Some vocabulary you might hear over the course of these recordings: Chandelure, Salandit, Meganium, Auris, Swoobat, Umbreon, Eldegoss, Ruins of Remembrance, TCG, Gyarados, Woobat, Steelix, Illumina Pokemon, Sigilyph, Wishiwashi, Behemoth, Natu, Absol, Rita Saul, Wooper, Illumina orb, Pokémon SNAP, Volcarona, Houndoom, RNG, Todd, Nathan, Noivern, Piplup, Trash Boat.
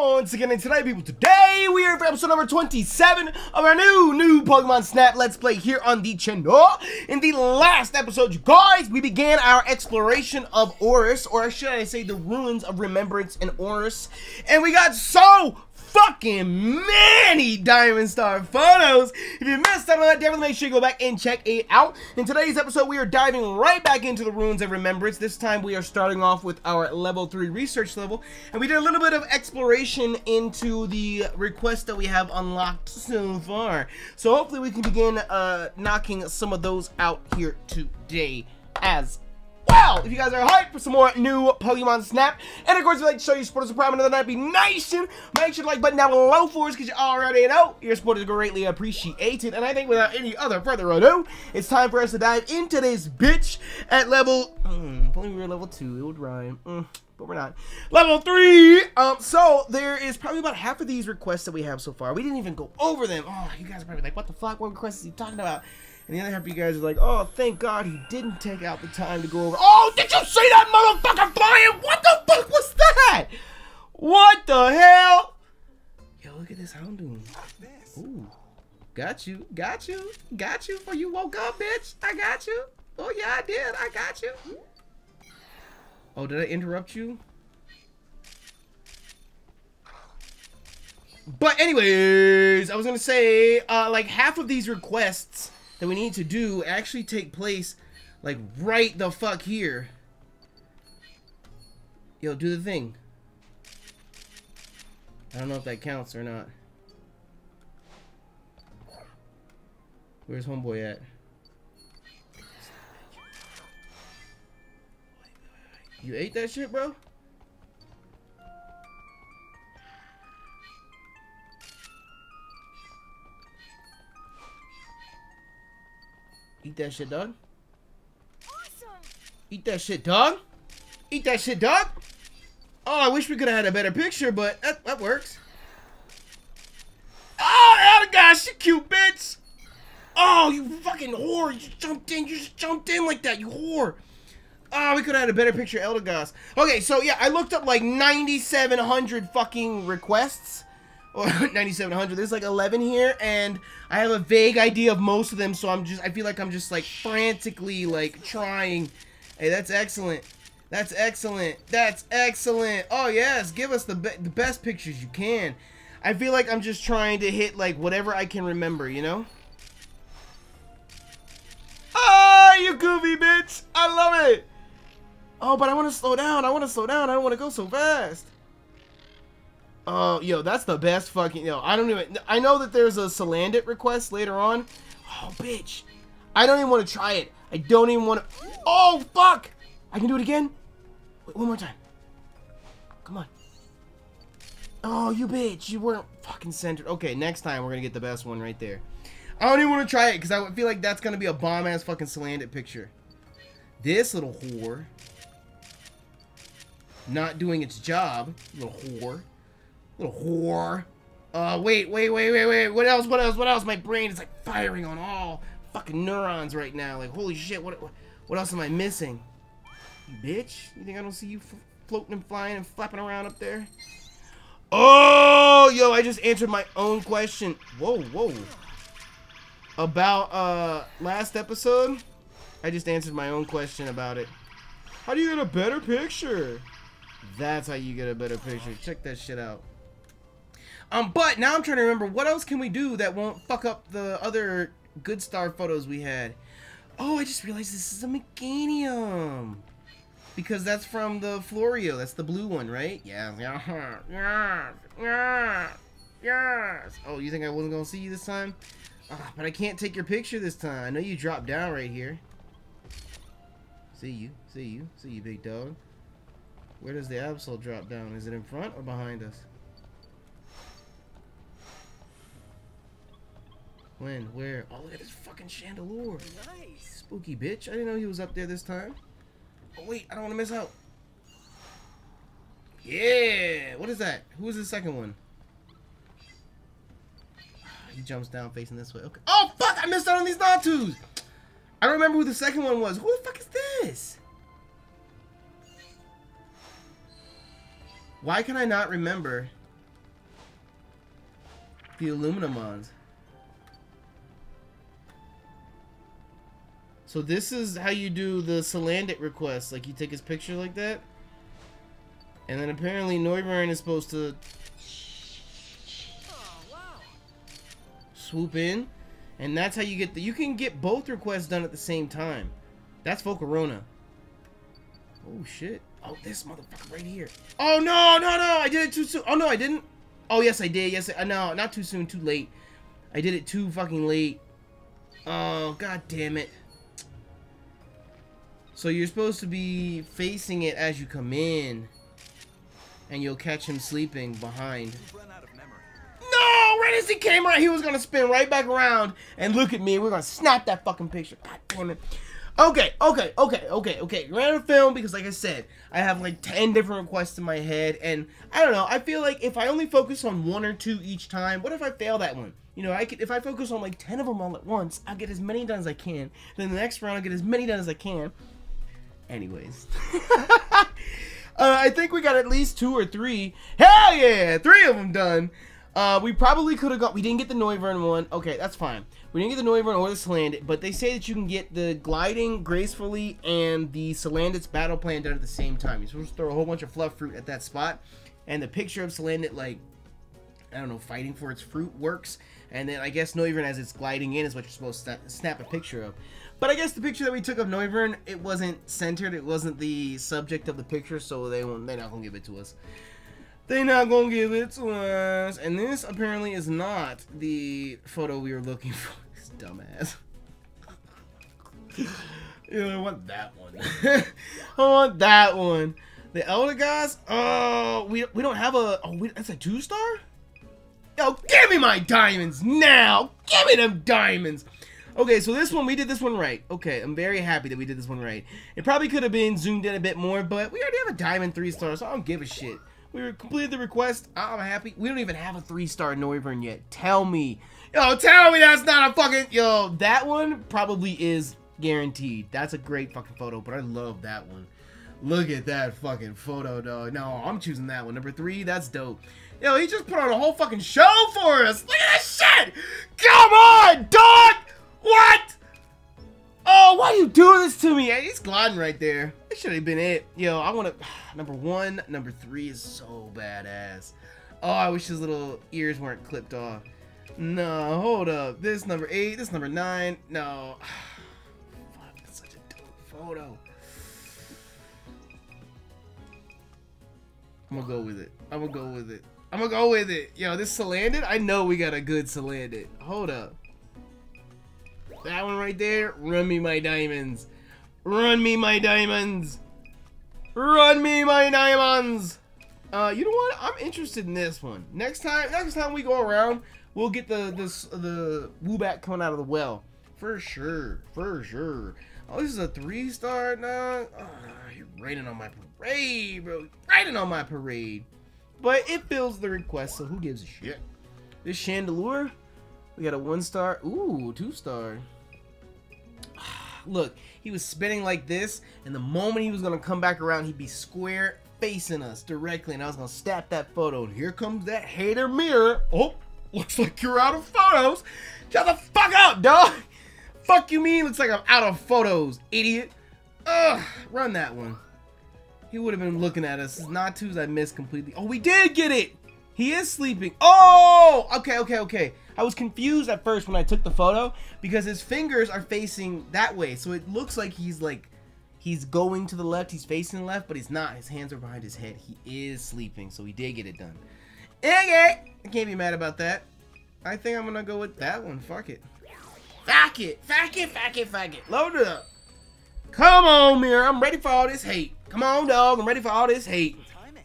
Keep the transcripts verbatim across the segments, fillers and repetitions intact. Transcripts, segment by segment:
Once again, and today, people, today we are for episode number twenty-seven of our new, new Pokemon Snap Let's Play here on the channel. In the last episode, you guys, we began our exploration of Auris, or should I say the Ruins of Remembrance in Auris, and we got so fucking many Diamond Star photos. If you missed out on that, definitely make sure you go back and check it out. In today's episode, we are diving right back into the Ruins of Remembrance. This time we are starting off with our level three research level, and we did a little bit of exploration into the requests that we have unlocked so far. So hopefully we can begin uh, knocking some of those out here today as well. If you guys are hyped for some more new Pokemon Snap, and of course, if you'd like to show your support as a Prime another night, be nice and make sure to like button down below for us, because you already know your support is greatly appreciated. And I think without any other further ado, it's time for us to dive into this bitch at level, mm, if only we were level two, it would rhyme. Mm. But we're not. Level three! Um, so, there is probably about half of these requests that we have so far. We didn't even go over them. Oh, you guys are probably like, what the fuck? What requests is he talking about? And the other half of you guys are like, oh, thank God he didn't take out the time to go over. Oh, did you see that motherfucker flying? What the fuck was that? What the hell? Yo, look at this Houndoom. Ooh. Got you. Got you. Got you before you woke up, bitch. I got you. Oh, yeah, I did. I got you. Oh, did I interrupt you? But anyways, I was gonna say, uh, like half of these requests that we need to do actually take place, like right the fuck here. Yo, do the thing. I don't know if that counts or not. Where's homeboy at? You ate that shit, bro? Eat that shit, dog. Awesome. Eat that shit, dog. Eat that shit, dog. Oh, I wish we could have had a better picture, but that, that works. Oh, Eldegoss, you cute bitch. Oh, you fucking whore. You just jumped in. You just jumped in like that, you whore. Ah, oh, we could have had a better picture of Eldegoss. Okay, so yeah, I looked up like ninety-seven hundred fucking requests. Or ninety-seven hundred. There's like eleven here, and I have a vague idea of most of them, so I'm just, I feel like I'm just like frantically like trying. Hey, that's excellent. That's excellent. That's excellent. Oh, yes. Give us the, be the best pictures you can. I feel like I'm just trying to hit like whatever I can remember, you know? Ah, oh, you goofy bitch. I love it. Oh, but I want to slow down. I want to slow down. I don't want to go so fast. Oh, yo, that's the best fucking... Yo, I don't even... I know that there's a Salandit request later on. Oh, bitch. I don't even want to try it. I don't even want to... Oh, fuck! I can do it again? Wait, one more time. Come on. Oh, you bitch. You weren't fucking centered. Okay, next time we're going to get the best one right there. I don't even want to try it because I feel like that's going to be a bomb-ass fucking Salandit picture. This little whore. Not doing its job. Little whore. Little whore. Uh, wait, wait, wait, wait, wait. What else? What else? What else? My brain is like firing on all fucking neurons right now. Like, holy shit, what what, what else am I missing? You bitch. You think I don't see you f floating and flying and flapping around up there? Oh, yo, I just answered my own question. Whoa, whoa. About, uh, last episode, I just answered my own question about it. How do you get a better picture? That's how you get a better picture. Check that shit out. Um, but now I'm trying to remember, what else can we do that won't fuck up the other good star photos we had? Oh, I just realized this is a Meganium. Because that's from the Florio. That's the blue one, right? Yeah. Yeah. Yeah. Yeah. Yes. Oh, you think I wasn't going to see you this time? Uh, but I can't take your picture this time. I know you dropped down right here. See you. See you. See you, big dog. Where does the Absol drop down? Is it in front or behind us? When? Where? Oh, look at this fucking Chandelure. Nice. Spooky bitch. I didn't know he was up there this time. Oh, wait. I don't want to miss out. Yeah. What is that? Who is the second one? He jumps down facing this way. Okay. Oh, fuck. I missed out on these Natus. I don't remember who the second one was. Who the fuck is this? Why can I not remember the Illuminamons. So this is how you do the Salandit request. Like, you take his picture like that. And then apparently Noivern is supposed to oh, wow. swoop in. And that's how you get the... You can get both requests done at the same time. That's Volcarona. Oh, shit. Oh, this motherfucker right here. Oh, no, no, no. I did it too soon. Oh, no, I didn't. Oh, yes, I did. Yes, I... No, not too soon. Too late. I did it too fucking late. Oh, god damn it. So you're supposed to be facing it as you come in. And you'll catch him sleeping behind. No! Right as he came right, he was going to spin right back around. And look at me. We're going to snap that fucking picture. God damn it. Okay, okay, okay, okay, okay. Random film because, like I said, I have like ten different requests in my head. And I don't know. I feel like if I only focus on one or two each time, what if I fail that one? You know, I could, if I focus on like ten of them all at once, I'll get as many done as I can. Then the next round, I'll get as many done as I can. Anyways. uh, I think we got at least two or three. Hell yeah! Three of them done. Uh, we probably could have got... We didn't get the Noivern one. Okay, that's fine. We didn't get the Noivern or the Salandit, but they say that you can get the Gliding gracefully and the Salandit's battle plan done at the same time. You're supposed to throw a whole bunch of fluff fruit at that spot. And the picture of Salandit, like, I don't know, fighting for its fruit works. And then I guess Noivern as it's gliding in is what you're supposed to snap a picture of. But I guess the picture that we took of Noivern, it wasn't centered. It wasn't the subject of the picture, so they won't, they're not going to give it to us. They're not going to give it to us. And this apparently is not the photo we were looking for. This dumbass. Yeah, I want that one. I want that one. The Eldegoss? Oh, we, we don't have a... Oh, we, that's a two-star? Yo, give me my diamonds now! Give me them diamonds! Okay, so this one, we did this one right. Okay, I'm very happy that we did this one right. It probably could have been zoomed in a bit more, but we already have a diamond three star, so I don't give a shit. We completed the request. I'm happy. We don't even have a three star Noivern yet. Tell me. Yo, tell me that's not a fucking... Yo, that one probably is guaranteed. That's a great fucking photo, but I love that one. Look at that fucking photo, dog. No, I'm choosing that one. Number three, that's dope. Yo, he just put on a whole fucking show for us. Look at that shit! Come on, dog! What? Oh, why do you do this to me? Hey, he's gliding right there. That should have been it. Yo, I want to... Number one, number three is so badass. Oh, I wish his little ears weren't clipped off. No, hold up. This number eight, this number nine. No. Fuck, that's such a dope photo. I'm going to go with it. I'm going to go with it. I'm going to go with it. Yo, this Salandit? I know we got a good Salandit. Hold up. That one right there, run me my diamonds. Run me my diamonds. Run me my diamonds. Uh, you know what? I'm interested in this one. Next time, next time we go around, we'll get the this the Woobat coming out of the well. For sure. For sure. Oh, this is a three-star now. Oh, you're raining on my parade, bro. You're raining on my parade. But it fills the request, so who gives a shit? This Chandelure? We got a one-star. Ooh, two-star. Look, he was spinning like this, and the moment he was going to come back around, he'd be square facing us directly, and I was going to snap that photo. And here comes that hater mirror. Oh, looks like you're out of photos. Shut the fuck up, dog. Fuck you mean? Looks like I'm out of photos, idiot. Ugh, run that one. He would have been looking at us. It's not twos I missed completely. Oh, we did get it. He is sleeping. Oh, okay, okay, okay. I was confused at first when I took the photo because his fingers are facing that way. So it looks like he's like, he's going to the left. He's facing left, but he's not. His hands are behind his head. He is sleeping. So he did get it done. Okay. I can't be mad about that. I think I'm going to go with that one. Fuck it. Fuck it. Fuck it. Fuck it. Fuck it. Load it up. Come on, mirror. I'm ready for all this hate. Come on, dog. I'm ready for all this hate. Timing.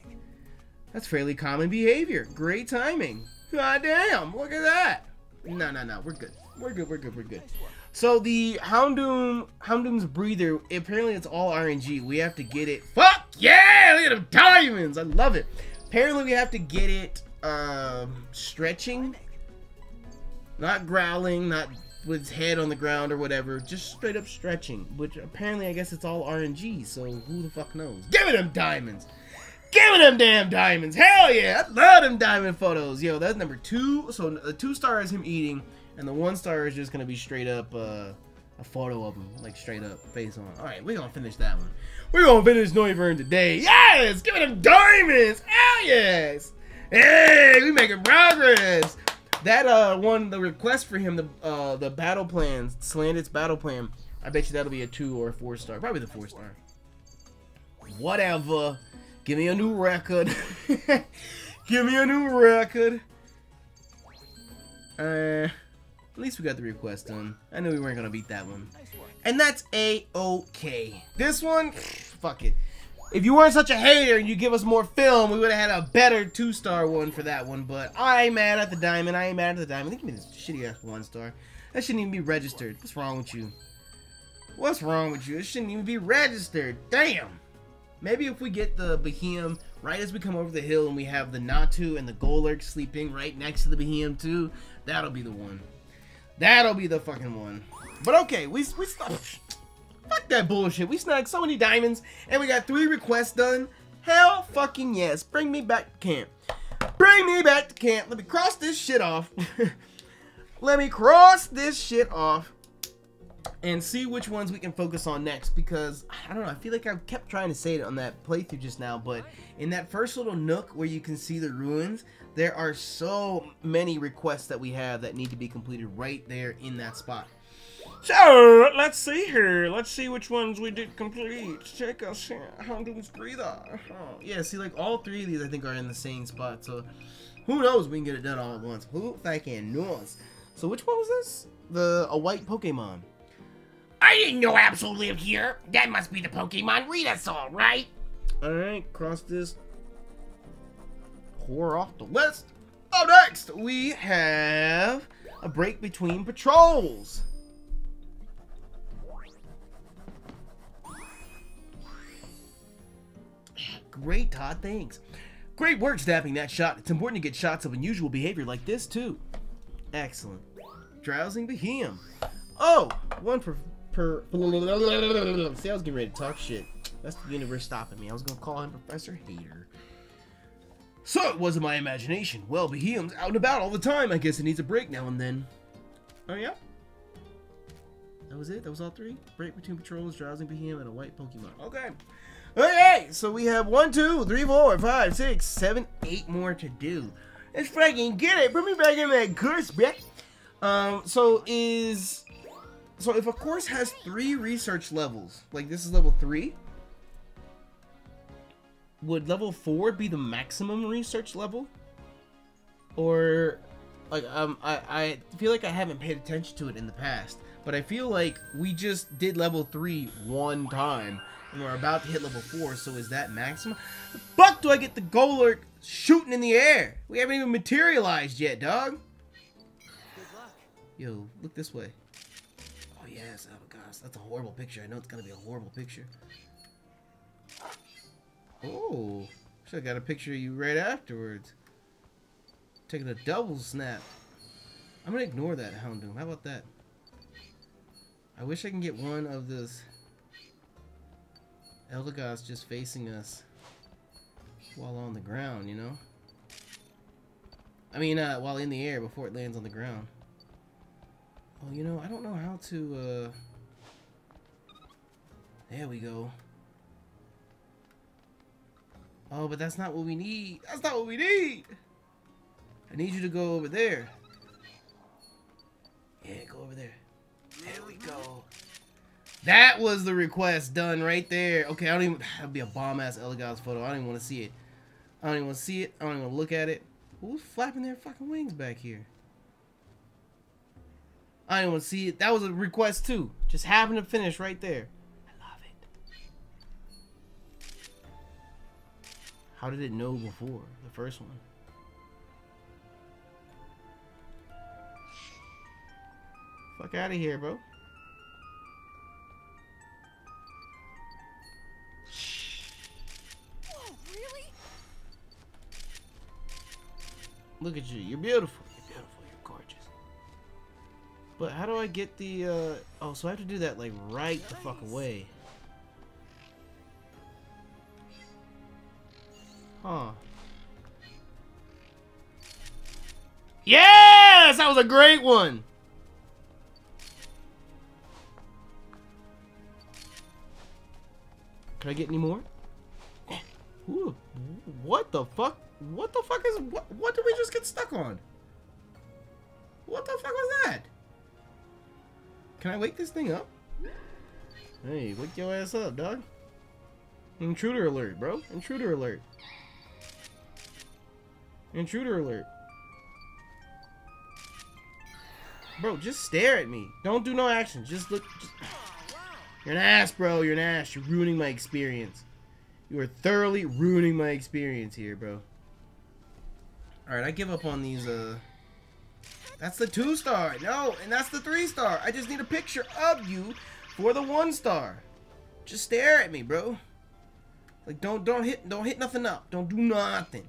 That's fairly common behavior. Great timing. God damn, look at that. No, no, no, we're good. We're good, we're good, we're good. So the Houndoom, Houndoom's breather, apparently it's all R N G. We have to get it. Fuck yeah, look at them diamonds. I love it. Apparently we have to get it um, stretching. Not growling, not with its head on the ground or whatever. Just straight up stretching, which apparently I guess it's all R N G. So who the fuck knows? Give me them diamonds. Give me them damn diamonds. Hell yeah. I love them diamond photos. Yo, that's number two. So the two star is him eating, and the one star is just going to be straight up uh, a photo of him. Like, straight up, face on. All right, we're going to finish that one. We're going to finish Noivern today. Yes! Give me them diamonds. Hell yes. Hey, we making progress. That uh, one, the request for him, the uh, the battle plans, Salandit's battle plan, I bet you that'll be a two or a four star. Probably the four star. Whatever. Give me a new record. Give me a new record. Uh, at least we got the request done. I knew we weren't gonna beat that one. And that's a-okay. This one, fuck it. If you weren't such a hater and you give us more film, we would have had a better two-star one for that one. But I ain't mad at the diamond. I ain't mad at the diamond. They give me this shitty-ass one-star. That shouldn't even be registered. What's wrong with you? What's wrong with you? It shouldn't even be registered. Damn. Maybe if we get the Behemoth right as we come over the hill and we have the Natu and the Golurk sleeping right next to the Behemoth too, that'll be the one. That'll be the fucking one. But okay, we we stuff. Fuck that bullshit. We snagged so many diamonds and we got three requests done. Hell fucking yes. Bring me back to camp. Bring me back to camp. Let me cross this shit off. Let me cross this shit off. And see which ones we can focus on next, because I don't know, I feel like I've kept trying to say it on that playthrough just now, but in that first little nook where you can see the ruins, there are so many requests that we have that need to be completed right there in that spot. So let's see here, let's see which ones we did complete. Check us here. Houndoom's breather. Oh, yeah, see, like all three of these I think are in the same spot, so who knows, we can get it done all at once. Who fucking knows? So which one was this? The a white Pokemon. I didn't know Absol lived here. That must be the Pokemon Rita Saul, right? Alright, cross this whore off the list. Up next, we have a break between patrols. Great, Todd, thanks. Great work snapping that shot. It's important to get shots of unusual behavior like this, too. Excellent. Drowsing Behemoth. Oh, one for... Per See, I was getting ready to talk shit. That's the universe stopping me. I was gonna call him Professor Hater. So it wasn't my imagination. Well, Behemoth's out and about all the time. I guess it needs a break now and then. Oh yeah? That was it? That was all three? Break between patrols, drowsing Behemoth, and a white Pokemon. Okay. Okay, so we have one, two, three, four, five, six, seven, eight more to do. Let's fucking get it. Bring me back in that curse, bitch. Um, so is... So if a course has three research levels, like this is level three, would level four be the maximum research level? Or, like, um, I, I feel like I haven't paid attention to it in the past, but I feel like we just did level three one time, and we're about to hit level four, so is that maximum? The fuck do I get the Golurk shooting in the air? We haven't even materialized yet, dog. Good luck. Yo, look this way. Yes, oh gosh, that's a horrible picture. I know it's gonna be a horrible picture. Oh, should have got a picture of you right afterwards. Taking a double snap. I'm gonna ignore that Houndoom. How about that? I wish I can get one of this Eldegoss just facing us while on the ground, you know? I mean, uh, while in the air before it lands on the ground. Well, you know, I don't know how to, uh... There we go. Oh, but that's not what we need. That's not what we need! I need you to go over there. Yeah, go over there. There we go. That was the request done right there. Okay, I don't even... That'd be a bomb-ass Eldegoss photo. I don't even want to see it. I don't even want to see it. I don't even want to look at it. Who's flapping their fucking wings back here? I didn't want to see it. That was a request too. Just happened to finish right there. I love it. How did it know before the first one? Fuck out of here, bro. Oh, really? Look at you. You're beautiful. You're beautiful. You're gorgeous. But how do I get the, uh, oh, so I have to do that, like, right the fuck away. Huh. Yes! That was a great one! Can I get any more? Ooh, what the fuck? What the fuck is... What, what did we just get stuck on? What the fuck was that? Can I wake this thing up? Hey, wake your ass up, dog. Intruder alert, bro. Intruder alert. Intruder alert. Bro, just stare at me. Don't do no action. Just look... Just... You're an ass, bro. You're an ass. You're ruining my experience. You are thoroughly ruining my experience here, bro. Alright, I give up on these, uh... That's the two-star. No, and that's the three-star. I just need a picture of you for the one-star. Just stare at me, bro. Like, don't, don't hit, don't hit nothing up. Don't do nothing.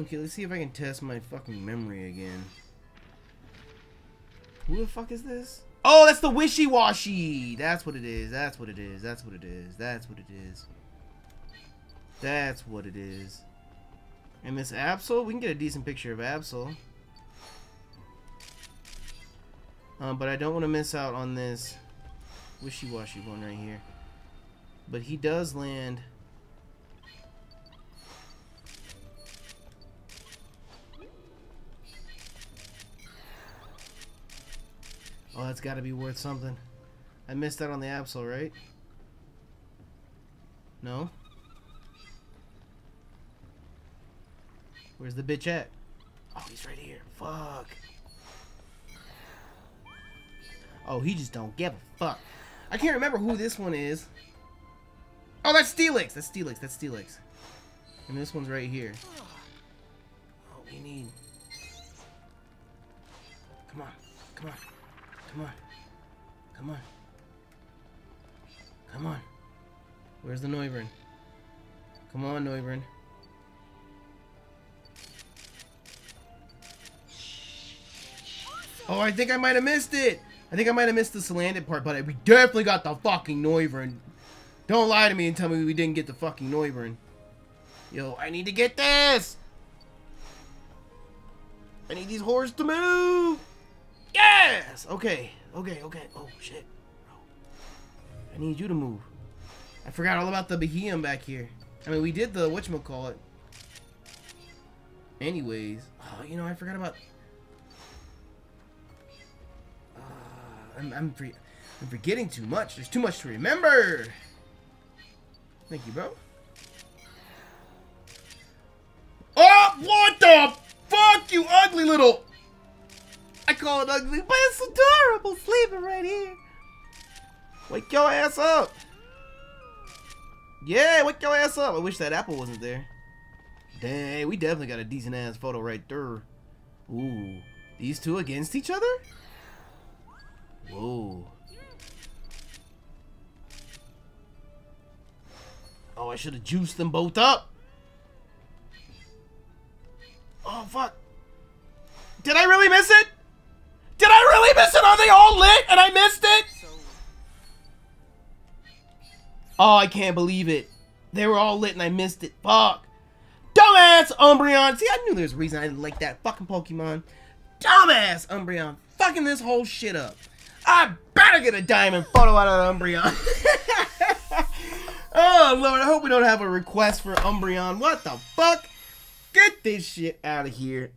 Okay, let's see if I can test my fucking memory again. Who the fuck is this? Oh, that's the Wishiwashi! That's what it is, that's what it is, that's what it is, that's what it is. That's what it is. And Miss Absol? We can get a decent picture of Absol. Um, but I don't want to miss out on this Wishiwashi one right here. But he does land... Oh, that's gotta be worth something. I missed that on the Absol, right? No? Where's the bitch at? Oh, he's right here. Fuck. Oh, he just don't give a fuck. I can't remember who this one is. Oh, that's Steelix! That's Steelix, that's Steelix. And this one's right here. Oh, we need... Come on, come on. Come on. Come on. Come on. Where's the Noivern? Come on, Noivern. Oh, I think I might have missed it. I think I might have missed the Salandit part, but we definitely got the fucking Noivern. Don't lie to me and tell me we didn't get the fucking Noivern. Yo, I need to get this. I need these horses to move. Yes! Okay, okay, okay. Oh, shit. I need you to move. I forgot all about the Behemoth back here. I mean, we did the whatchamacallit. Anyways. Oh, you know, I forgot about... Uh, I'm, I'm, for, I'm forgetting too much. There's too much to remember. Thank you, bro. Oh, what the fuck, you ugly little... I call it ugly, but it's adorable sleeping right here. Wake your ass up. Yeah, wake your ass up. I wish that apple wasn't there. Dang, we definitely got a decent ass photo right there. Ooh, these two against each other? Whoa. Oh, I should have juiced them both up. Oh, fuck. Did I really miss it? Did I really miss it? Are they all lit and I missed it? Oh, I can't believe it. They were all lit and I missed it. Fuck. Dumbass Umbreon. See, I knew there was a reason I didn't like that fucking Pokemon. Dumbass Umbreon. Fucking this whole shit up. I better get a diamond photo out of Umbreon. Oh, Lord. I hope we don't have a request for Umbreon. What the fuck? Get this shit out of here.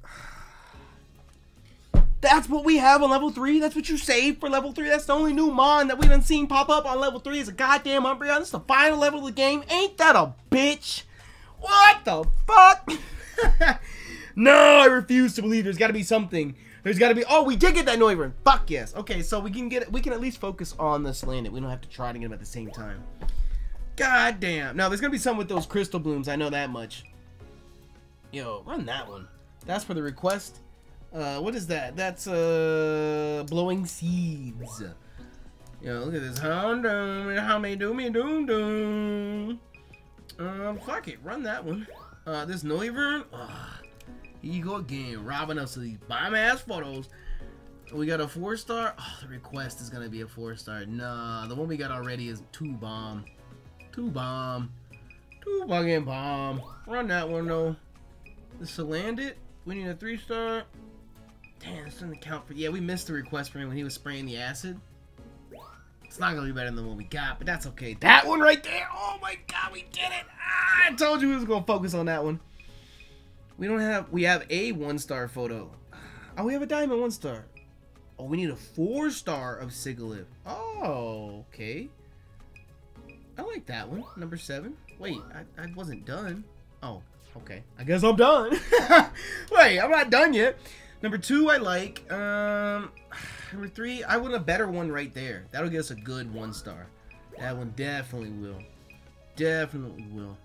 That's what we have on level three. That's what you saved for level three. That's the only new mon that we done seen pop up on level three is a goddamn Umbreon. It's the final level of the game. Ain't that a bitch? What the fuck? No, I refuse to believe there's got to be something. There's got to be. Oh, we did get that Noivern. Fuck yes. Okay, so we can get it. We can at least focus on this Salandit. We don't have to try to get them at the same time. God damn. Now there's gonna be some with those crystal blooms. I know that much. Yo, run that one. That's for the request. Uh, what is that? That's, uh, blowing seeds. Yo, look at this. Houndoom, how may do me doom doom. Um, fuck it. Run that one. Uh, this Noivern. Ah, here you go again. Robbing us of these bomb-ass photos. We got a four-star. Oh, the request is gonna be a four-star. Nah, the one we got already is two bomb. Two bomb. Two Bugging Bomb. Run that one though. The Salandit. We need a three star. Damn, this doesn't count for. Yeah, we missed the request for him when he was spraying the acid. It's not gonna be better than what we got, but that's okay. That one right there. Oh my God, we did it! Ah, I told you we was gonna focus on that one. We don't have. We have a one star photo. Oh, we have a diamond one star. Oh, we need a four star of Sigilyph. Oh, okay. I like that one. Number seven. Wait, I, I wasn't done. Oh, okay. I guess I'm done. Wait, I'm not done yet. Number two, I like. Um, number three, I want a better one right there. That'll give us a good one star. That one definitely will. Definitely will.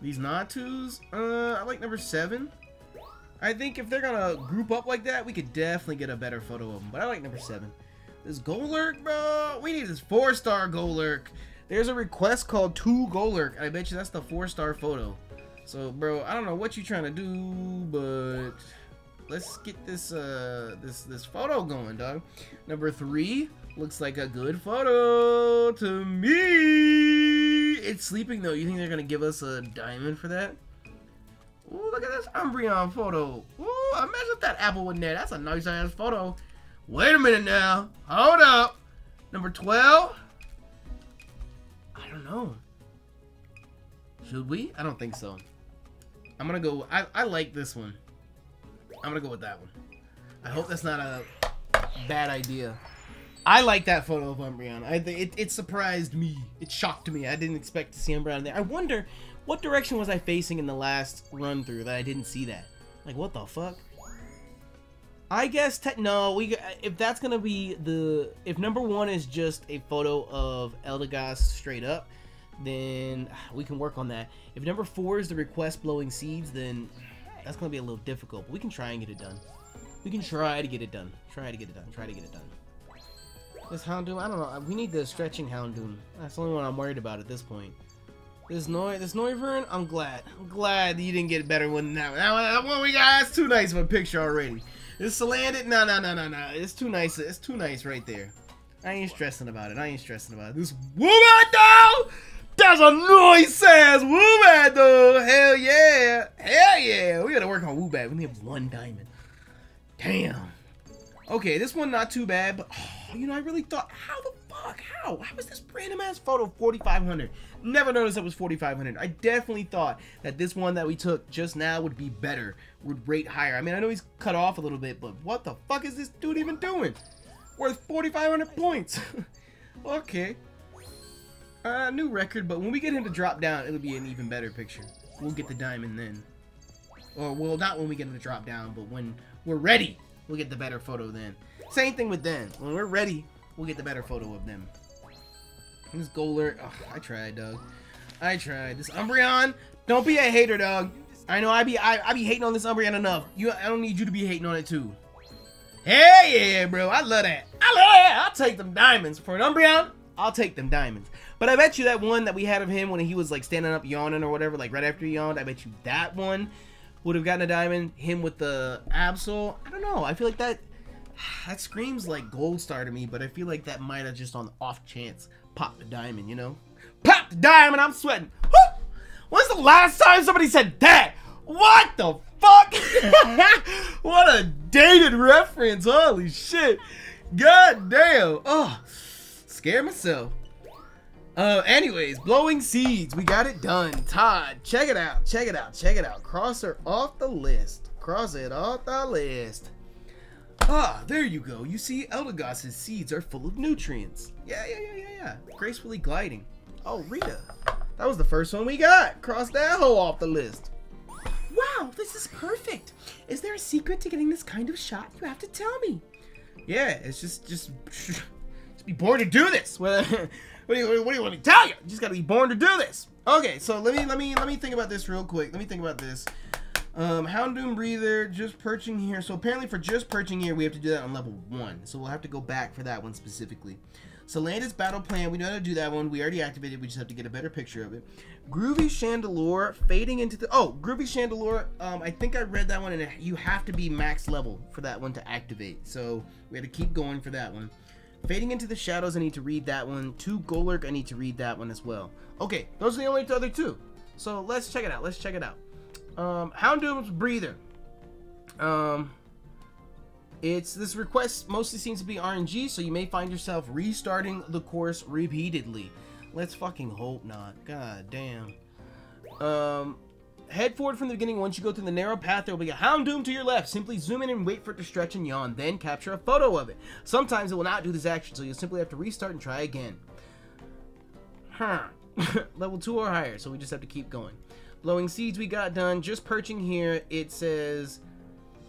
These Natus, uh, I like number seven. I think if they're gonna group up like that, we could definitely get a better photo of them. But I like number seven. This Golurk, bro. We need this four-star Golurk. There's a request called two Golurk. And I bet you that's the four-star photo. So, bro, I don't know what you're trying to do, but let's get this uh this this photo going, dog. Number three looks like a good photo to me. It's sleeping though. You think they're gonna give us a diamond for that? Ooh, look at this Umbreon photo. Ooh, I messed up that apple one there. That's a nice ass photo. Wait a minute now. Hold up. Number twelve. I don't know. Should we? I don't think so. I'm gonna go. I, I like this one. I'm gonna go with that one. I hope that's not a bad idea. I like that photo of Umbreon. I it, it surprised me. It shocked me. I didn't expect to see Umbreon there. I wonder what direction was I facing in the last run through that I didn't see that. Like what the fuck? I guess te no. We if that's gonna be the if number one is just a photo of Eldegoss straight up, then we can work on that. If number four is the request blowing seeds, then that's gonna be a little difficult, but we can try and get it done. We can try to get it done. Try to get it done. Try to get it done. This Houndoom, I don't know. We need the stretching Houndoom. That's the only one I'm worried about at this point. This Noi, this Noivern, I'm glad. I'm glad you didn't get a better one than that one. That one we got. That's too nice of a picture already. This Salandit, no, no, no, no, no. It's too nice. It's too nice right there. I ain't stressing about it. I ain't stressing about it. This Wooper though. That's a nice ass Woobat though! Hell yeah! Hell yeah! We gotta work on Woobat. We only have one diamond. Damn. Okay, this one not too bad, but oh, you know, I really thought, how the fuck? How? How was this random ass photo forty-five hundred? Never noticed it was forty-five hundred. I definitely thought that this one that we took just now would be better, would rate higher. I mean, I know he's cut off a little bit, but what the fuck is this dude even doing? Worth forty-five hundred points. Okay. Uh, new record, but when we get him to drop down, it'll be an even better picture. We'll get the diamond then. Or, well, not when we get him to drop down, but when we're ready, we'll get the better photo then. Same thing with them. When we're ready, we'll get the better photo of them. And this Golurk, oh, I tried, dog. I tried. This Umbreon, don't be a hater, dog. I know I be I, I be hating on this Umbreon enough. You, I don't need you to be hating on it too. Hell yeah, bro. I love that. I love that. I'll take them diamonds for an Umbreon. I'll take them diamonds. But I bet you that one that we had of him when he was like standing up yawning or whatever, like right after he yawned, I bet you that one would have gotten a diamond. Him with the Absol, I don't know. I feel like that that screams like gold star to me, but I feel like that might have just on the off chance popped the diamond, you know? Popped the diamond, I'm sweating. Woo! When's the last time somebody said that? What the fuck? What a dated reference, holy shit. God damn, oh. Scare myself. Uh, anyways, blowing seeds. We got it done. Todd, check it out. Check it out. Check it out. Cross her off the list. Cross it off the list. Ah, there you go. You see, Eldegoss's seeds are full of nutrients. Yeah, yeah, yeah, yeah, yeah. Gracefully gliding. Oh, Rita. That was the first one we got. Cross that hoe off the list. Wow, this is perfect. Is there a secret to getting this kind of shot? You have to tell me. Yeah, it's just, just... be born to do this. What do you, what do you want me to tell you? You just gotta be born to do this. Okay, so let me let me let me think about this real quick. Let me think about this. Um, Houndoom breather, just perching here. So apparently for just perching here, we have to do that on level one. So we'll have to go back for that one specifically. So Salandit's battle plan, we know how to do that one. We already activated. We just have to get a better picture of it. Groovy Chandelure fading into the oh Groovy Chandelure. Um, I think I read that one, and you have to be max level for that one to activate. So we had to keep going for that one. Fading into the shadows, I need to read that one. Two Golurk, I need to read that one as well. Okay, those are the only other two. So let's check it out. Let's check it out. Um, Houndoom's Breather. Um, it's this request mostly seems to be R N G, so you may find yourself restarting the course repeatedly. Let's fucking hope not. God damn. Um, head forward from the beginning. Once you go through the narrow path, there will be a Houndoom to your left. Simply zoom in and wait for it to stretch and yawn, then capture a photo of it. Sometimes it will not do this action, so you'll simply have to restart and try again. Huh. Level two or higher, so we just have to keep going. Blowing seeds we got done. Just perching here, it says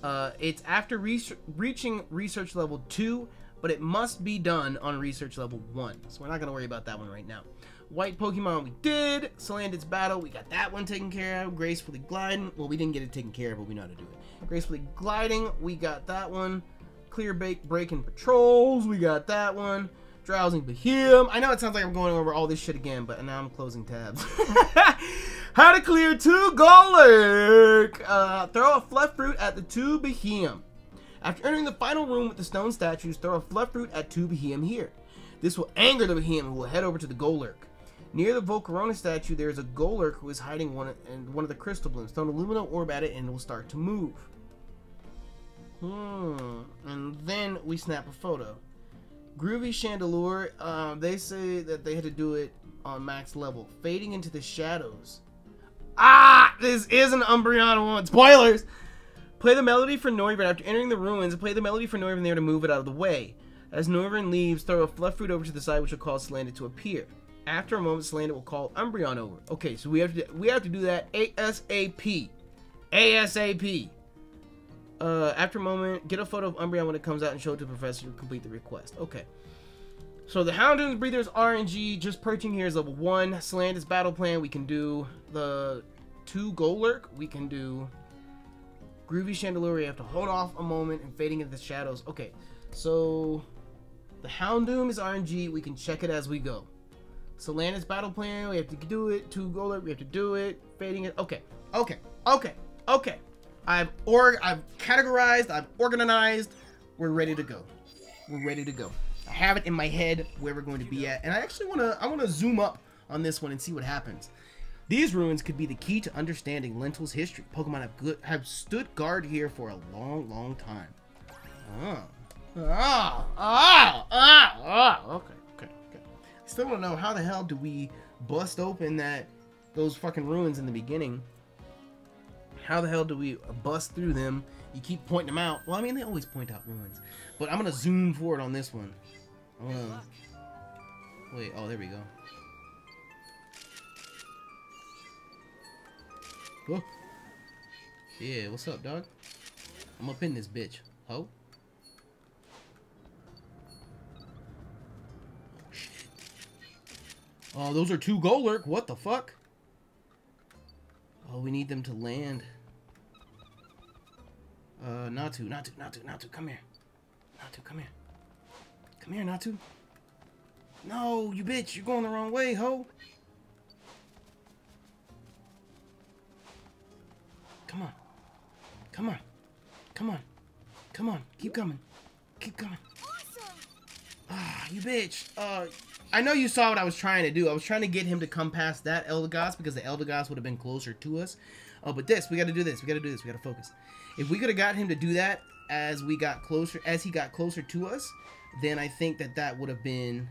uh, it's after re reaching research level two, but it must be done on research level one. So we're not gonna worry about that one right now. White Pokemon we did. Salandit's battle, we got that one taken care of. Gracefully gliding, well, we didn't get it taken care of, but we know how to do it. Gracefully gliding, we got that one. Clear break, breaking patrols, we got that one. Drowsing Behemoth. I know it sounds like I'm going over all this shit again, but now I'm closing tabs. How to clear two Golurk. Uh, throw a Fluff Fruit at the two Behemoth. After entering the final room with the stone statues, throw a Fluff Fruit at two Behemoth here. This will anger the Behemoth, who will head over to the Golurk. Near the Volcarona statue, there is a Golurk who is hiding one in one of the crystal blooms. Throw an Illumina orb at it, and it will start to move. Hmm. And then we snap a photo. Groovy Chandelure, uh, they say that they had to do it on max level. Fading into the shadows. Ah! This is an Umbreon one. Spoilers! Play the melody for Noivern. After entering the ruins, play the melody for Noivern there to move it out of the way. As Noivern leaves, throw a Fluff Fruit over to the side, which will cause Salandit to appear. After a moment, Salandit will call Umbreon over. Okay, so we have to we have to do that ASAP. ASAP. Uh, after a moment, get a photo of Umbreon when it comes out and show it to the professor to complete the request. Okay. So the Houndoom's Breather is R N G. Just perching here is level one. Salandit's battle plan, we can do the two Golurk. We can do Groovy Chandelure. We have to hold off a moment and fading into the shadows. Okay. So the Houndoom is R N G. We can check it as we go. Salandit's battle plan, we have to do it. Two Golurk, we have to do it. Fading it. Okay. Okay. Okay. Okay. I've org, I've categorized, I've organized. We're ready to go. We're ready to go. I have it in my head where we're going to be at, and I actually wanna, I wanna zoom up on this one and see what happens. These ruins could be the key to understanding Lentil's history. Pokemon have good, have stood guard here for a long, long time. Ah, ah, ah, ah, ah. Okay, okay, okay. I still don't know how the hell do we bust open that those fucking ruins in the beginning. How the hell do we bust through them? You keep pointing them out. Well, I mean, they always point out ruins. But I'm going to zoom forward on this one. Uh, wait, oh, there we go. Whoa. Yeah, what's up, dog? I'm up in this bitch. Ho? Oh, those are two Golurk. What the fuck? Oh, we need them to land. Uh, Natu, Natu, Natu, Natu, come here. Natu, come here. Come here, Natu. No, you bitch, you're going the wrong way, ho. Come on. Come on. Come on. Come on. Keep coming. Keep coming. Awesome. Ah, you bitch. Uh, I know you saw what I was trying to do. I was trying to get him to come past that Eldegoss because the Eldegoss would have been closer to us. Oh, but this, we got to do this. We got to do this. We got to focus. If we could have got him to do that as we got closer, as he got closer to us, then I think that that would have been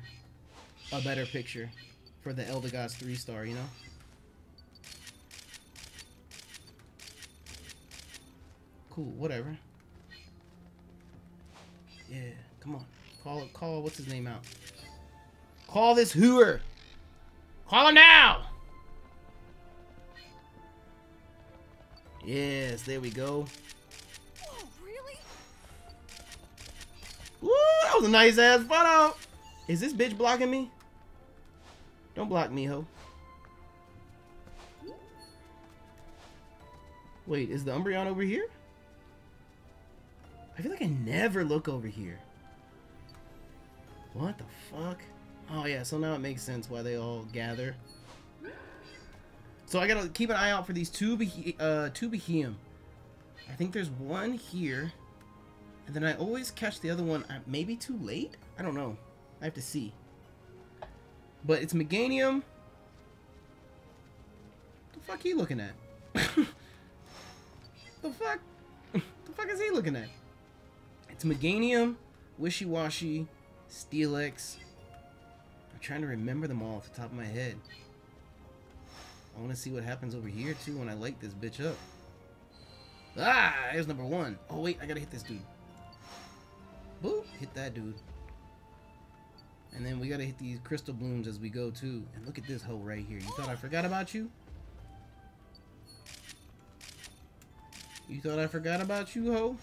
a better picture for the Eldegoss three star, you know? Cool, whatever. Yeah, come on. Call it, call what's his name out. Call this hooer. Call him now. Yes, there we go. Oh, really? Woo, that was a nice ass photo. Is this bitch blocking me? Don't block me, ho. Wait, is the Umbreon over here? I feel like I never look over here. What the fuck? Oh yeah, so now it makes sense why they all gather. So I gotta keep an eye out for these two Behe uh, two Behemoth. I think there's one here, and then I always catch the other one. Uh, maybe too late? I don't know. I have to see. But it's Meganium. What the fuck he looking at? The fuck? The fuck is he looking at? It's Meganium, Wishiwashi, Steelix. I'm trying to remember them all off the top of my head. I want to see what happens over here too when I light this bitch up. Ah, there's number one. Oh wait, I gotta hit this dude. Boop, hit that dude. And then we gotta hit these crystal blooms as we go too. And look at this hole right here. You thought I forgot about you? You thought I forgot about you, ho?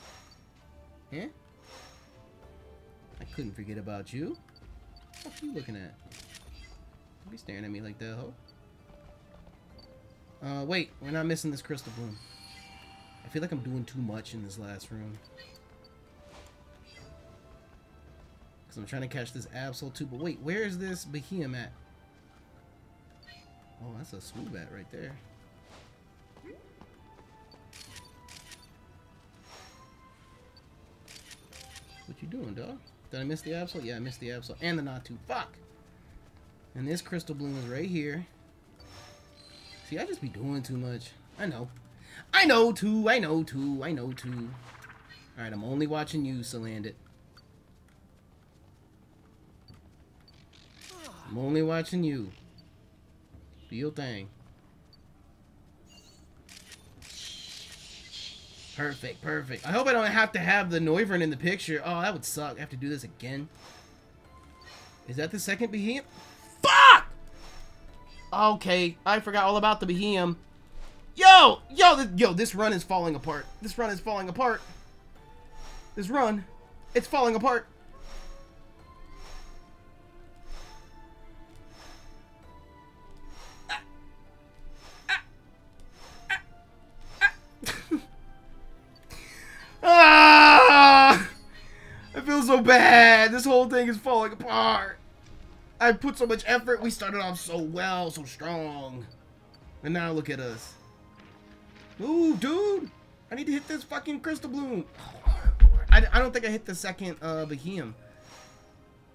Huh? I couldn't forget about you. What are you looking at? Don't be staring at me like that, ho. Uh, wait, we're not missing this crystal bloom. I feel like I'm doing too much in this last room. Because I'm trying to catch this Absol too. But wait, where is this Behemoth at? Oh, that's a Swoobat right there. What you doing, dog? Did I miss the Absol? Yeah, I missed the Absol and the Natu. Fuck! And this crystal bloom is right here. See, I just be doing too much. I know. I know too. I know too. I know too. Alright, I'm only watching you, Salandit. I'm only watching you. Do your thing. Perfect, perfect. I hope I don't have to have the Noivern in the picture. Oh, that would suck. I have to do this again. Is that the second Behemoth? Fuck! Okay, I forgot all about the Behemoth. Yo! Yo, th yo, this run is falling apart. This run is falling apart. This run, it's falling apart. Ah. Ah. Ah. Ah. Ah! I feel so bad. This whole thing is falling apart. I put so much effort. We started off so well, so strong. And now look at us. Ooh, dude! I need to hit this fucking crystal bloom. I, I don't think I hit the second uh, Behemoth.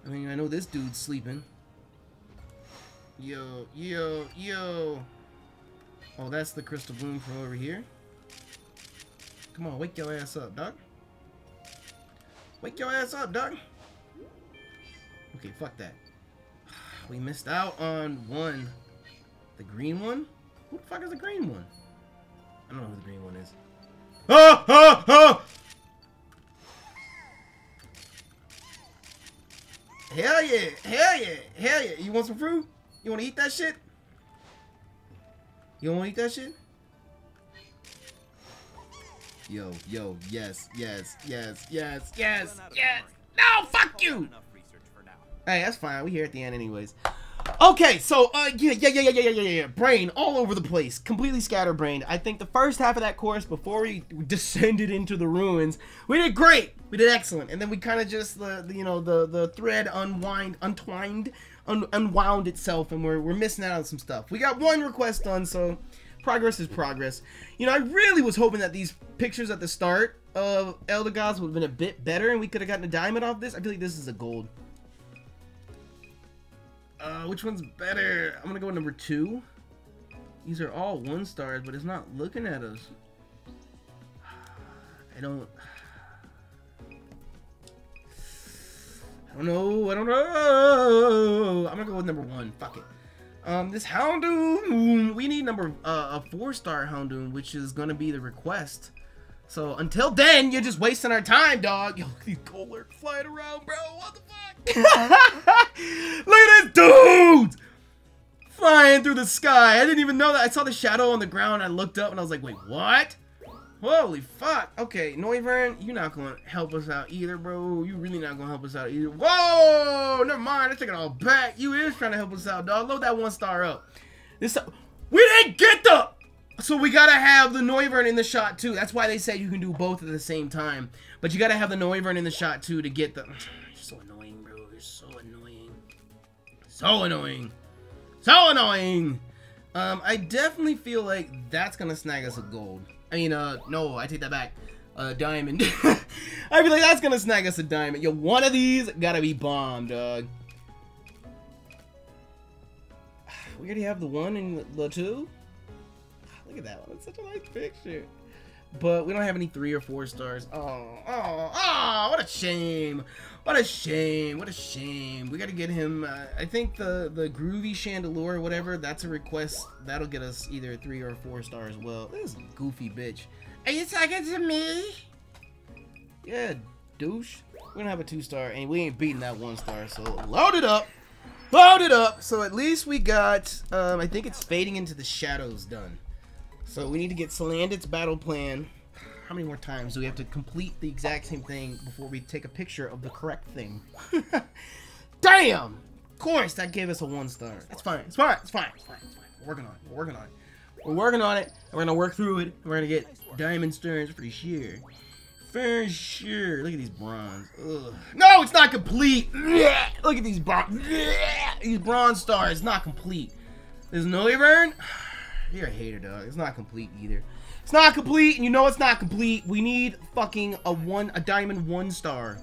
I mean, I know this dude's sleeping. Yo, yo, yo. Oh, that's the crystal bloom from over here. Come on, wake your ass up, dog. Wake your ass up, dog. Okay, fuck that. We missed out on one. The green one? Who the fuck is the green one? I don't know who the green one is. Oh, oh, oh! Hell yeah! Hell yeah! Hell yeah! You want some fruit? You want to eat that shit? You don't want to eat that shit? Yo, yo, yes, yes, yes, yes, yes, yes! No, fuck you! Hey, that's fine. We're here at the end anyways. Okay, so, uh, yeah, yeah, yeah, yeah, yeah, yeah, yeah, brain all over the place, completely scatterbrained. I think the first half of that course, before we descended into the ruins, we did great, we did excellent, and then we kind of just, the, the, you know, the, the thread unwind, untwined, un, unwound itself, and we're, we're missing out on some stuff. We got one request done, so progress is progress. You know, I really was hoping that these pictures at the start of Eldegoss would have been a bit better, and we could have gotten a diamond off this. I feel like this is a gold. Uh, which one's better? I'm gonna go with number two. These are all one stars, but it's not looking at us. I don't... I don't know. I don't know. I'm gonna go with number one. Fuck it. Um, this Houndoom. We need number uh, a four-star Houndoom, which is gonna be the request. So until then, you're just wasting our time, dog. Yo, look at these Golurk flying around, bro. What the fuck? Look at this dude flying through the sky. I didn't even know that. I saw the shadow on the ground. I looked up and I was like, wait, what? Holy fuck. Okay, Noivern, you're not gonna help us out either, bro. You really not gonna help us out either. Whoa, never mind. I took it all back. You is trying to help us out, dog. Load that one star up. This we didn't get the so we gotta have the Noivern in the shot too. That's why they said you can do both at the same time. But you gotta have the Noivern in the shot too to get the so annoying. So annoying. So annoying. So annoying. Um, I definitely feel like that's gonna snag us a gold. I mean, uh, no, I take that back. A diamond. I feel like that's gonna snag us a diamond. Yo, one of these gotta be bombed, dog. We already have the one and the two? Look at that one. It's such a nice picture. But we don't have any three or four stars. Oh, oh, oh, what a shame. What a shame. What a shame. We got to get him. Uh, I think the, the groovy Chandelure or whatever, that's a request. That'll get us either three or four stars as well. This goofy bitch. Are you talking to me? Yeah, douche. We're going to have a two star and we ain't beating that one star. So load it up. Load it up. So at least we got, um, I think it's Fading into the Shadows done. So we need to get Salandit's battle plan. How many more times do we have to complete the exact same thing before we take a picture of the correct thing? Damn! Of course, that gave us a one star. That's fine. It's fine. It's fine. It's fine. It's fine. We're working on it. We're working on it. We're working on it. And we're gonna work through it. And we're gonna get diamond stars for sure. For sure. Look at these bronze. Ugh. No, it's not complete. Look at these bronze. These bronze stars. It's not complete. There's Noivern. You're a hater, dog. It's not complete either. It's not complete, and you know it's not complete. We need fucking a one, a diamond one star.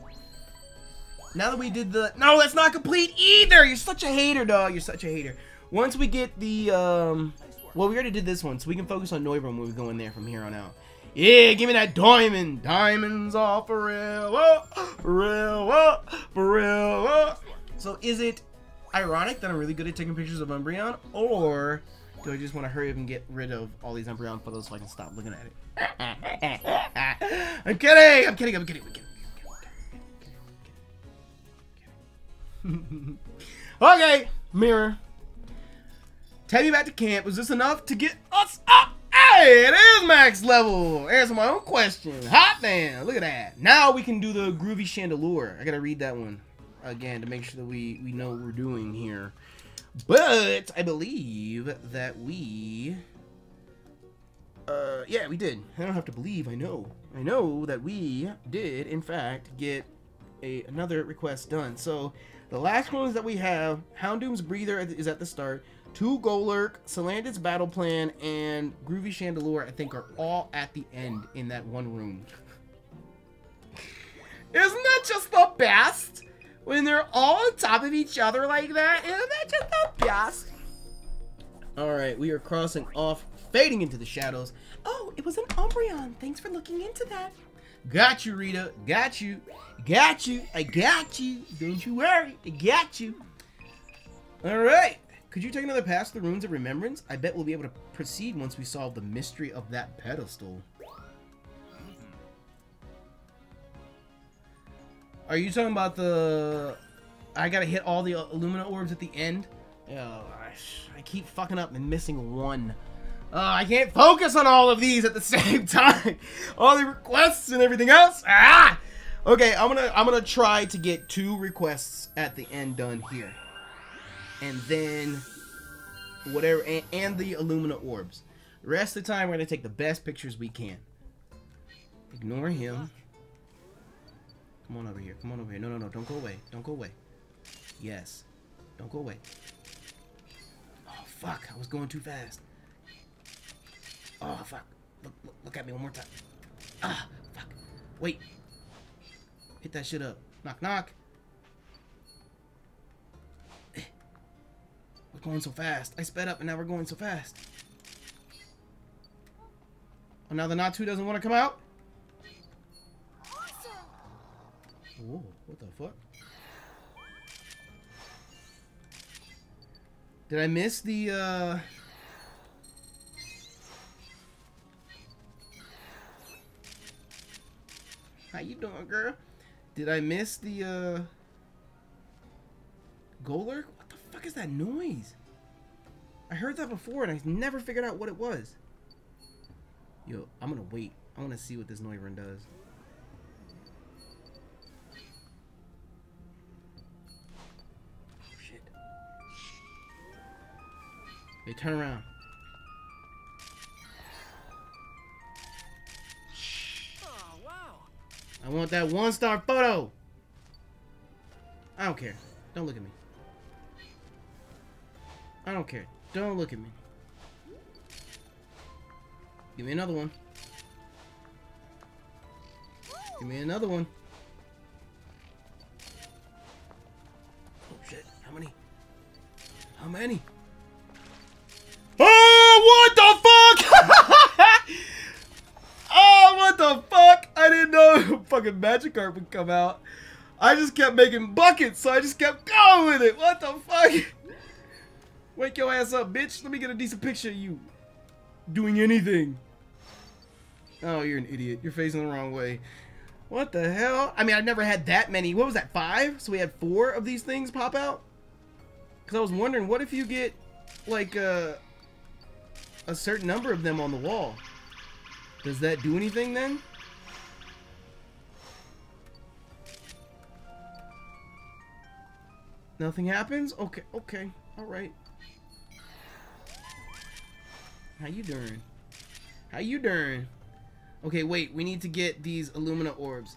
Now that we did the, no, that's not complete either. You're such a hater, dog. You're such a hater. Once we get the, um, well, we already did this one, so we can focus on Noivern when we go in there from here on out. Yeah, give me that diamond. Diamonds all for real, oh, for real, oh, for real. Oh. So is it ironic that I'm really good at taking pictures of Umbreon, or? So I just want to hurry up and get rid of all these Umbreon photos so I can stop looking at it. I'm kidding! I'm kidding! I'm kidding! I'm kidding! I'm kidding! Okay, mirror. Take me back to camp. Was this enough to get us up? Hey, it is max level. Answer my own question. Hot damn! Look at that. Now we can do the groovy Chandelure. I gotta read that one again to make sure that we we know what we're doing here. But I believe that we, uh, yeah, we did. I don't have to believe. I know. I know that we did, in fact, get a another request done. So the last ones that we have: Houndoom's breather is at the start. Two Golurk, Salandit's battle plan, and Groovy Chandelure. I think are all at the end in that one room. Isn't that just the best? When they're all on top of each other like that, isn't that just the best? Alright, we are crossing off Fading into the Shadows. Oh, it was an Umbreon. Thanks for looking into that. Got you, Rita. Got you. Got you. I got you. Don't you worry. I got you. Alright. Could you take another pass through the Ruins of Remembrance? I bet we'll be able to proceed once we solve the mystery of that pedestal. Are you talking about the... I gotta hit all the Illumina orbs at the end? Oh, I keep fucking up and missing one. Uh, I can't focus on all of these at the same time. All the requests and everything else. Ah! Okay, I'm gonna I'm gonna try to get two requests at the end done here, and then whatever and, and the Illumina orbs. The rest of the time, we're gonna take the best pictures we can. Ignore him. Come on over here. Come on over here. No, no, no. Don't go away. Don't go away. Yes. Don't go away. Oh, fuck. I was going too fast. Oh, fuck. Look, look, look at me one more time. Ah, fuck. Wait. Hit that shit up. Knock, knock. We're going so fast. I sped up and now we're going so fast. Oh, now the Natu doesn't want to come out? Whoa, what the fuck? Did I miss the, uh... How you doing, girl? Did I miss the, uh... Golurk? What the fuck is that noise? I heard that before and I never figured out what it was. Yo, I'm gonna wait. I wanna see what this Noivern does. Hey, turn around. Oh, wow. I want that one star photo. I don't care. Don't look at me. I don't care. Don't look at me. Give me another one. Give me another one. Oh shit. How many? How many? Oh, what the fuck? fucking Magikarp would come out, I just kept making buckets, so I just kept going with it. What the fuck? Wake your ass up, bitch. Let me get a decent picture of you doing anything. Oh, you're an idiot. You're facing the wrong way. What the hell? I mean, I've never had that many. What was that, five? So we had four of these things pop out? Because I was wondering, what if you get, like, uh, a certain number of them on the wall? Does that do anything then? Nothing happens? Okay, okay. All right. How you doing? How you doing? Okay, wait. We need to get these Illumina orbs.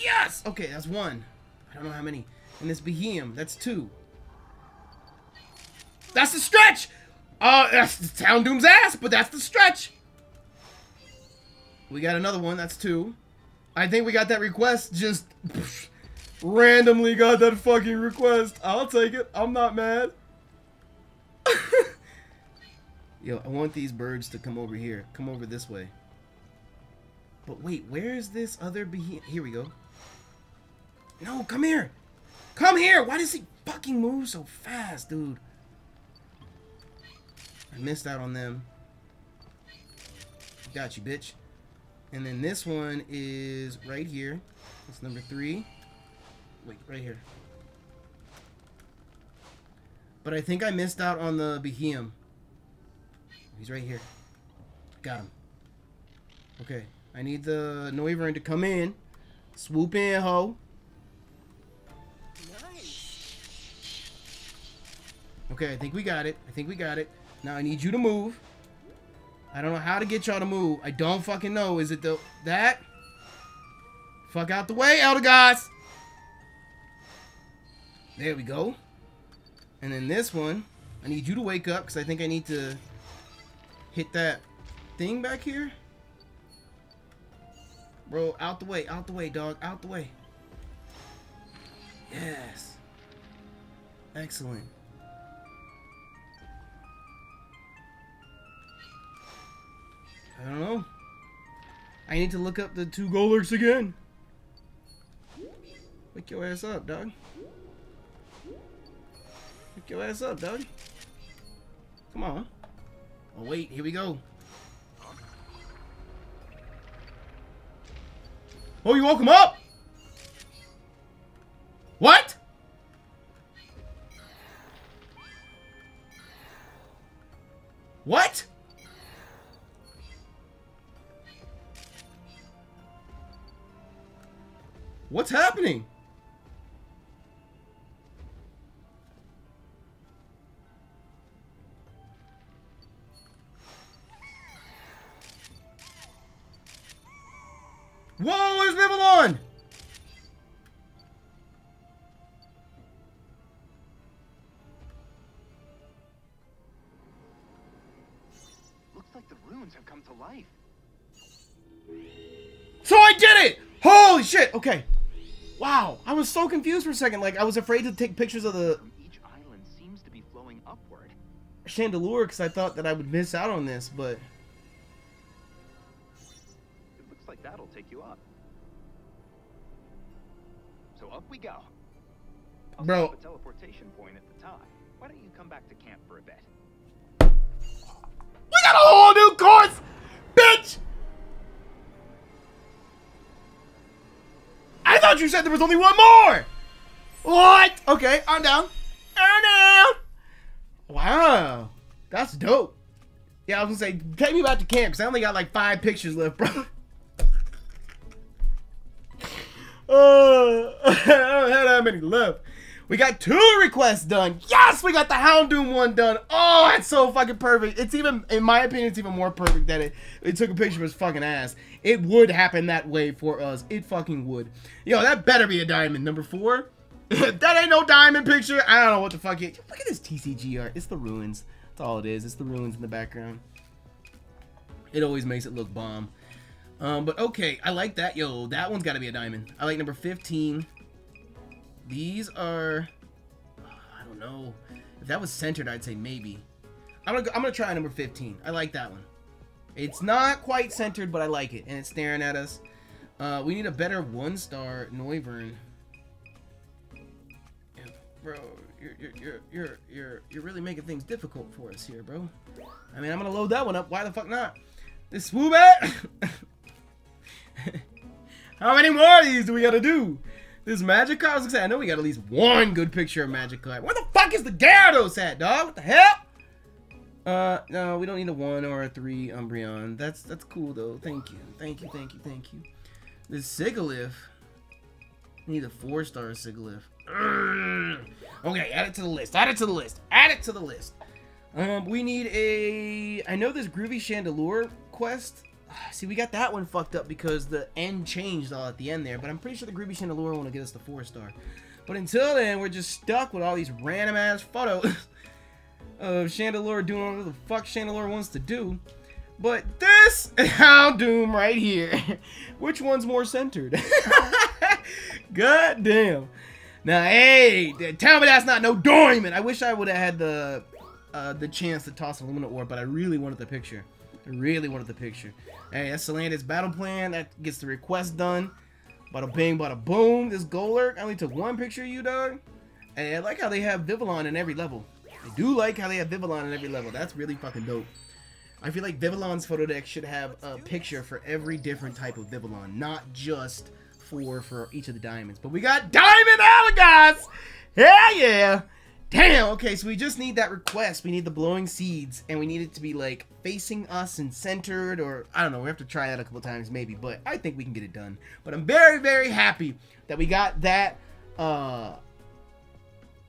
Yes! Okay, that's one. I don't know how many. And this Behemoth, that's two. That's the stretch! Uh, that's Houndoom's ass, but that's the stretch! We got another one, that's two. I think we got that request just... Pff, randomly got that fucking request. I'll take it. I'm not mad. Yo, I want these birds to come over here. Come over this way. But wait, where is this other behemoth? Here we go. No, come here. Come here. Why does he fucking move so fast, dude? I missed out on them. Got you, bitch. And then this one is right here. That's number three. Wait, right here. But I think I missed out on the Behemoth. He's right here. Got him. Okay. I need the Noivern to come in. Swoop in, ho. Nice. Okay, I think we got it. I think we got it. Now I need you to move. I don't know how to get y'all to move. I don't fucking know. Is it the... That? Fuck out the way, Eldegoss! There we go. And then this one, I need you to wake up because I think I need to hit that thing back here. Bro, out the way, out the way, dog, out the way. Yes. Excellent. I don't know. I need to look up the two Golurks again. Wake your ass up, dog. Pick your ass up, dog. Come on. Oh, wait. Here we go. Oh, you woke him up? What? What? What's happening? Whoa, where's Vivillon? Looks like the ruins have come to life. So I did it! Holy shit! Okay. Wow, I was so confused for a second. Like, I was afraid to take pictures of the... From each island seems to be flowing upward. Chandelure, because I thought that I would miss out on this, but... That'll take you up. So up we go. I'll Bro. Set up a teleportation point at the top. Why don't you come back to camp for a bit? We got a whole new course, bitch! I thought you said there was only one more! What? Okay, I'm down. I'm down. Wow. That's dope. Yeah, I was gonna say, take me back to camp, because I only got like five pictures left, bro. Oh, I don't have that many left. We got two requests done. Yes, we got the Houndoom one done. Oh, that's so fucking perfect. It's even, in my opinion, it's even more perfect that it, it took a picture of his fucking ass. It would happen that way for us. It fucking would. Yo, that better be a diamond. Number four. That ain't no diamond picture. I don't know what the fuck it is. Look at this T C G art. It's the ruins. That's all it is. It's the ruins in the background. It always makes it look bomb. Um, but okay, I like that. Yo, that one's got to be a diamond. I like number fifteen. These are... I don't know. If that was centered, I'd say maybe. I'm going to I'm gonna try number fifteen. I like that one. It's not quite centered, but I like it. And it's staring at us. Uh, we need a better one-star Noivern. Yeah, bro, you're you're you're you're you're you're really making things difficult for us here, bro. I mean, I'm gonna load that one up. Why the fuck not? This Swoobat. How many more of these do we gotta do? This Magikarp. I was gonna say, I know we got at least one good picture of Magikarp. Where the fuck is the Gyarados at, dog? What the hell? Uh, no, we don't need a one or a three Umbreon. That's that's cool though. Thank you, thank you, thank you, thank you. This Sigilyph, we need a four-star Sigilyph. Urgh. Okay, add it to the list. Add it to the list. Add it to the list. Um, we need a. I know this Groovy Chandelure quest. See, we got that one fucked up because the end changed all at the end there. But I'm pretty sure the Groovy Chandelure one will get us the four-star. But until then, we're just stuck with all these random-ass photos of Chandelure doing whatever the fuck Chandelure wants to do. But this Houndoom right here, which one's more centered? God damn. Now, hey, tell me that's not no Dorman. I wish I would have had the uh, the chance to toss an Illumina orb, but I really wanted the picture. I really wanted the picture. Hey, that's Salandit's battle plan. That gets the request done. Bada bing, bada boom. This Golurk, I only took one picture of you, dog. Hey, I like how they have Vivillon in every level. I do like how they have Vivillon in every level. That's really fucking dope. I feel like Vivillon's photo deck should have a picture for every different type of Vivillon, not just four for each of the diamonds. But we got Diamond Eldegoss! Hell yeah! Damn! Okay, so we just need that request. We need the blowing seeds, and we need it to be, like, facing us and centered, or, I don't know, we have to try that a couple times maybe, but I think we can get it done. But I'm very, very happy that we got that, uh...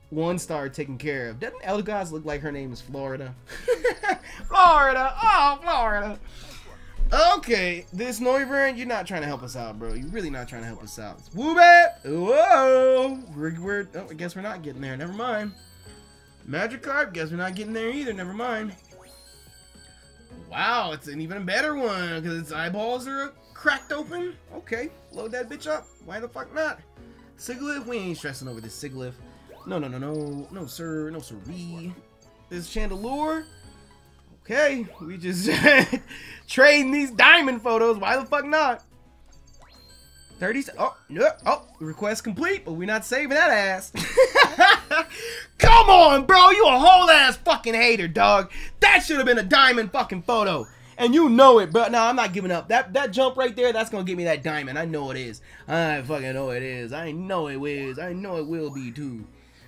one star taken care of. Doesn't Eldegoss look like her name is Florida? Florida! Oh, Florida! Okay, this Noivern, you're not trying to help us out, bro. You're really not trying to help us out. Swoobat! Whoa! We're, we're, oh, I guess we're not getting there. Never mind. Magikarp, guess we're not getting there either. Never mind. Wow, it's an even better one because its eyeballs are cracked open. Okay, load that bitch up. Why the fuck not? Sigilyph, we ain't stressing over this Sigilyph. No, no, no, no, no, sir, no, sirree. This Chandelure. Okay, we just trading these diamond photos. Why the fuck not? thirty. Oh, no. Oh, request complete, but we're not saving that ass. Come on, bro. You a whole ass fucking hater, dog. That should have been a diamond fucking photo. And you know it, but no, I'm not giving up. That that jump right there, that's gonna give me that diamond. I know it is. I fucking know it is. I know it is. I know it will be too.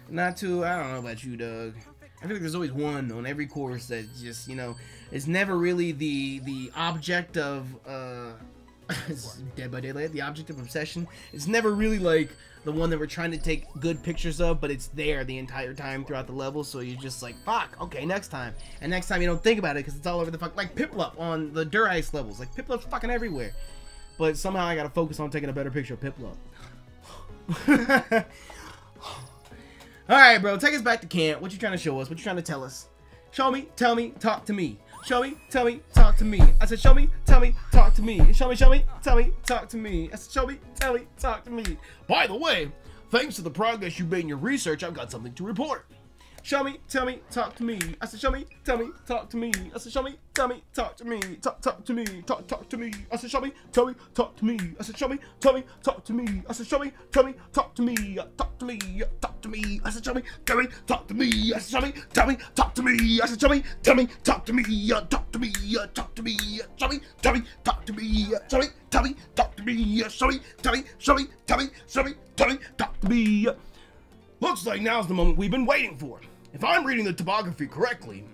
Not too, I don't know about you, Doug. I feel like there's always one on every course that just, you know, it's never really the the object of uh Dead by Daylight, the object of obsession. It's never really like the one that we're trying to take good pictures of, but it's there the entire time throughout the level, so you're just like, fuck, okay, next time. And next time you don't think about it because it's all over the fuck, like Piplup on the Durice levels. Like Piplup's fucking everywhere. But somehow I gotta focus on taking a better picture of Piplup. Alright, bro, take us back to camp. What you trying to show us? What you trying to tell us? Show me, tell me, talk to me. Show me, tell me, talk to me. I said, show me, tell me, talk to me. Show me, show me, tell me, talk to me. I said, show me, tell me, talk to me. By the way, thanks to the progress you made in your research, I've got something to report. Show me, tell me, talk to me. I said, show me, tell me, talk to me. I said, show me, tell me, talk to me. Talk, talk to me, talk, talk to me. I said, show me, tell me, talk to me. I said, show me, tell me, talk to me. I said, show me, tell me, talk to me. Talk to me, talk to me. I said, show me, tell me, talk to me. I said, show me, tell me, talk to me. I said, show me, tell me, talk to me. Talk to me, talk to me. Show me, tell me, talk to me. Show me, tell me, talk to me. Show me, tell me, show me, tell me, show me, tell me, talk to me. Looks like now's the moment we've been waiting for. If I'm reading the topography correctly,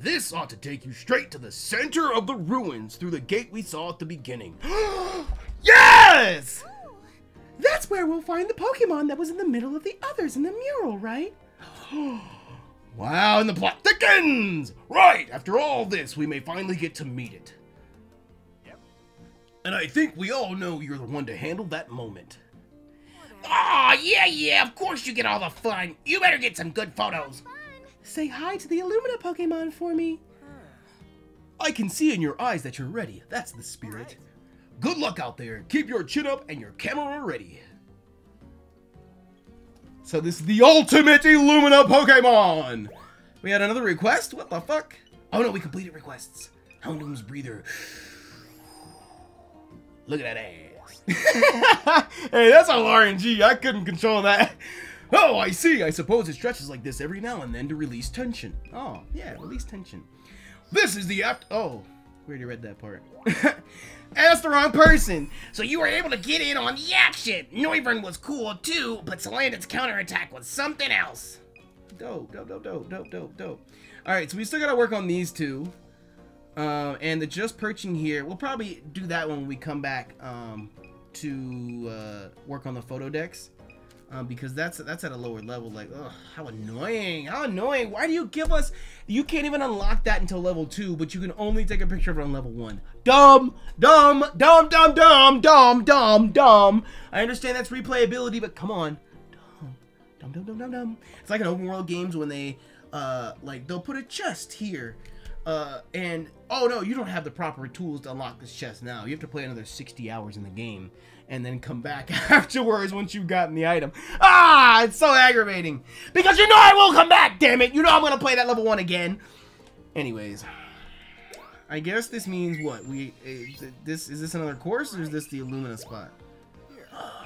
this ought to take you straight to the center of the ruins through the gate we saw at the beginning. Yes! Oh, that's where we'll find the Pokemon that was in the middle of the others in the mural, right? Wow, and the plot thickens! Right, after all this, we may finally get to meet it. Yep. And I think we all know you're the one to handle that moment. Aw, oh, yeah, yeah, of course you get all the fun. You better get some good photos. Say hi to the Illumina Pokemon for me. I can see in your eyes that you're ready. That's the spirit. Right. Good luck out there. Keep your chin up and your camera ready. So this is the ultimate Illumina Pokemon. We had another request? What the fuck? Oh no, we completed requests. Houndoom's breather. Look at that ass. Hey, that's all R N G. I couldn't control that. Oh, I see. I suppose it stretches like this every now and then to release tension. Oh, yeah, release tension. This is the after... Oh, we already read that part. That's the wrong person. So you were able to get in on the action. Noivern was cool, too, but Salandit's counterattack was something else. Dope, dope, dope, dope, dope, dope, dope. All right, so we still got to work on these two. Uh, and the just perching here, we'll probably do that when we come back um, to uh, work on the photo decks. Um, because that's that's at a lower level. Like, oh, how annoying! How annoying! Why do you give us? You can't even unlock that until level two, but you can only take a picture of it on level one. Dumb, dumb, dumb, dumb, dumb, dumb, dumb, dumb. I understand that's replayability, but come on, dumb, dumb, dumb, dumb, dumb, dumb. It's like in open world games when they, uh, like they'll put a chest here, uh, and oh no, you don't have the proper tools to unlock this chest now. You have to play another sixty hours in the game. And then come back afterwards once you've gotten the item. Ah, it's so aggravating. Because you know I will come back, damn it. You know I'm going to play that level one again. Anyways, I guess this means what? We uh, this is this another course or is this the Illumina spot? Uh,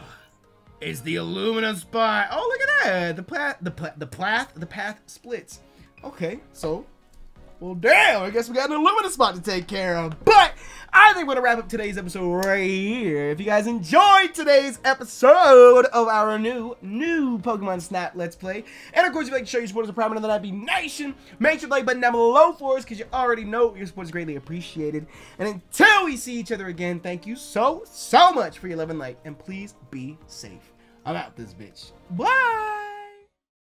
it's the Illumina spot. Oh, look at that. The path, the path, the path, the path splits. Okay, so... Well, damn, I guess we got an Illumina spot to take care of. But I think we're going to wrap up today's episode right here. If you guys enjoyed today's episode of our new, new Pokemon Snap Let's Play. And, of course, if you'd like to show your support as a Prime Member of the N I B Nation, make sure to like button down below for us because you already know your support is greatly appreciated. And until we see each other again, thank you so, so much for your love and light. And please be safe. I'm out this bitch. Bye.